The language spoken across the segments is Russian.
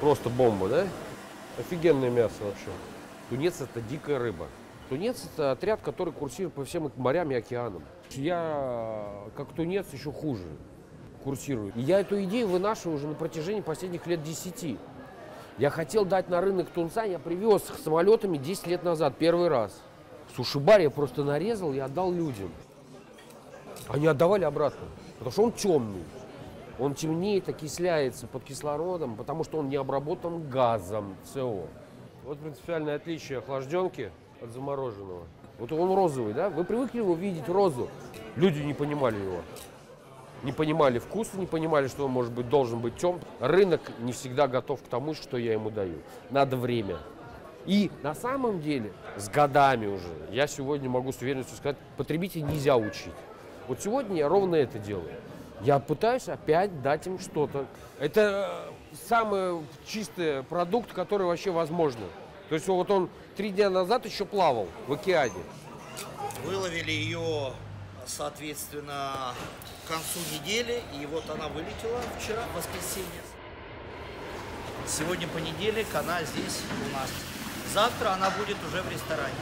Просто бомба, да? Офигенное мясо вообще. Тунец – это дикая рыба. Тунец – это отряд, который курсирует по всем морям и океанам. Я, как тунец, еще хуже курсирую. И я эту идею вынашиваю уже на протяжении последних лет 10. Я хотел дать на рынок тунца, я привез их самолетами 10 лет назад, первый раз. Суши-бар я просто нарезал и отдал людям. Они отдавали обратно, потому что он темный. Он темнеет, окисляется под кислородом, потому что он не обработан газом СО. Вот принципиальное отличие охлажденки от замороженного. Вот он розовый, да? Вы привыкли его видеть розу? Люди не понимали его. Не понимали вкуса, не понимали, что он, может быть, должен быть темным. Рынок не всегда готов к тому, что я ему даю. Надо время. И на самом деле, с годами уже, я сегодня могу с уверенностью сказать, потребителя нельзя учить. Вот сегодня я ровно это делаю. Я пытаюсь опять дать им что-то. Это самый чистый продукт, который вообще возможно. То есть вот он 3 дня назад еще плавал в океане. Выловили ее, соответственно, к концу недели. И вот она вылетела вчера, в воскресенье. Сегодня понедельник, она здесь у нас. Завтра она будет уже в ресторане.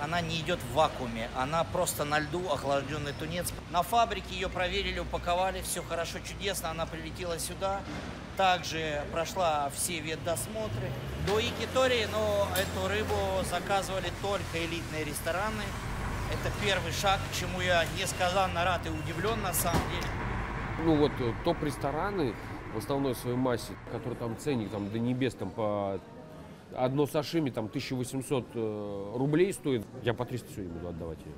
Она не идет в вакууме, она просто на льду охлажденный тунец. На фабрике ее проверили, упаковали, все хорошо, чудесно. Она прилетела сюда, также прошла все ветдосмотры. До Якитории, но эту рыбу заказывали только элитные рестораны. Это первый шаг, чему я несказанно рад и удивлен на самом деле. Ну вот топ-рестораны в основной своей массе, которые там ценник там, до небес там, по... Одно сашими там 1800 рублей стоит. Я по 300 сегодня буду отдавать ее.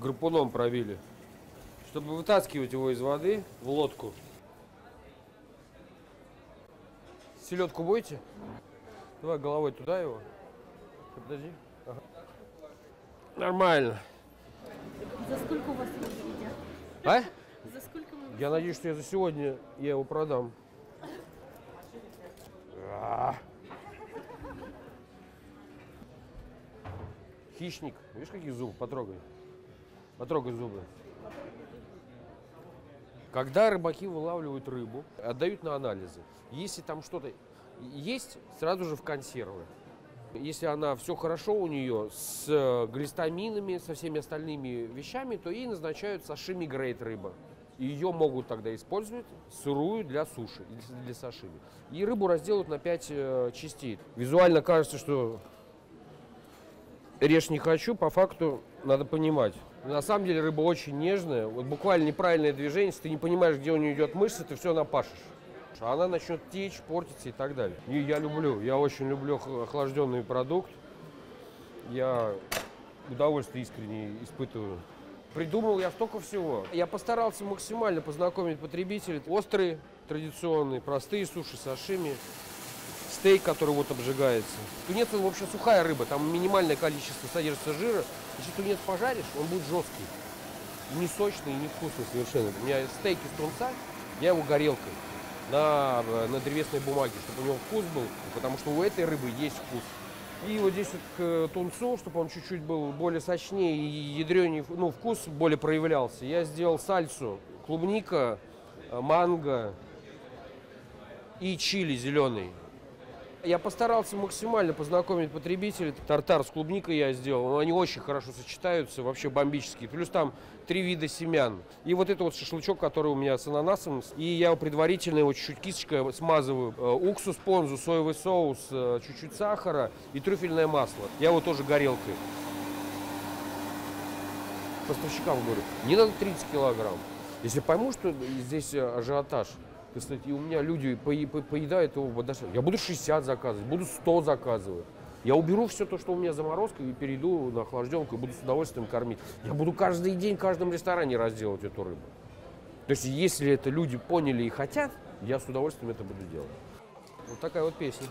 Гарпуном провели, чтобы вытаскивать его из воды в лодку. Селедку будете? Давай головой туда его. Подожди. Ага. Нормально. За сколько у вас его едят? А? За сколько мы... Я надеюсь, что я за сегодня я его продам. Хищник. Видишь, какие зубы? Потрогай. Потрогай зубы. Когда рыбаки вылавливают рыбу, отдают на анализы. Если там что-то есть, сразу же в консервы. Если она все хорошо у нее с глистаминами, со всеми остальными вещами, то ей назначают сашими грейд рыба. Ее могут тогда использовать сырую для суши, для сашими. И рыбу разделают на 5 частей. Визуально кажется, что... Режь не хочу, по факту надо понимать. На самом деле рыба очень нежная, вот буквально неправильное движение, если ты не понимаешь, где у нее идет мышца, ты все напашешь. Она начнет течь, портиться и так далее. И я люблю, я очень люблю охлажденный продукт. Я удовольствие искренне испытываю. Придумал я столько всего. Я постарался максимально познакомить потребителей. Острые, традиционные, простые суши, сашими. Стейк, который вот обжигается. Тунец, он вообще сухая рыба, там минимальное количество содержится жира. Если тунец пожаришь, он будет жесткий. И не сочный, и не вкусный совершенно. У меня стейк из тунца, я его горелкой на древесной бумаге, чтобы у него вкус был, потому что у этой рыбы есть вкус. И вот здесь вот к тунцу, чтобы он чуть-чуть был более сочнее и ядренее, ну, вкус более проявлялся, я сделал сальсу. Клубника, манго и чили зеленый. Я постарался максимально познакомить потребителей. Тартар с клубникой я сделал. Они очень хорошо сочетаются, вообще бомбические. Плюс там 3 вида семян. И вот это вот шашлычок, который у меня с ананасом. И я предварительно его чуть-чуть кисточкой смазываю. Уксус, понзу, соевый соус, чуть-чуть сахара и трюфельное масло. Я его тоже горелкой. Поставщикам говорю, не надо 30 килограмм. Если пойму, что здесь ажиотаж, и у меня люди поедают его, я буду 60 заказывать, буду 100 заказывать. Я уберу все то, что у меня заморозка, и перейду на охлажденку, и буду с удовольствием кормить. Я буду каждый день в каждом ресторане разделывать эту рыбу. То есть, если это люди поняли и хотят, я с удовольствием это буду делать. Вот такая вот песня.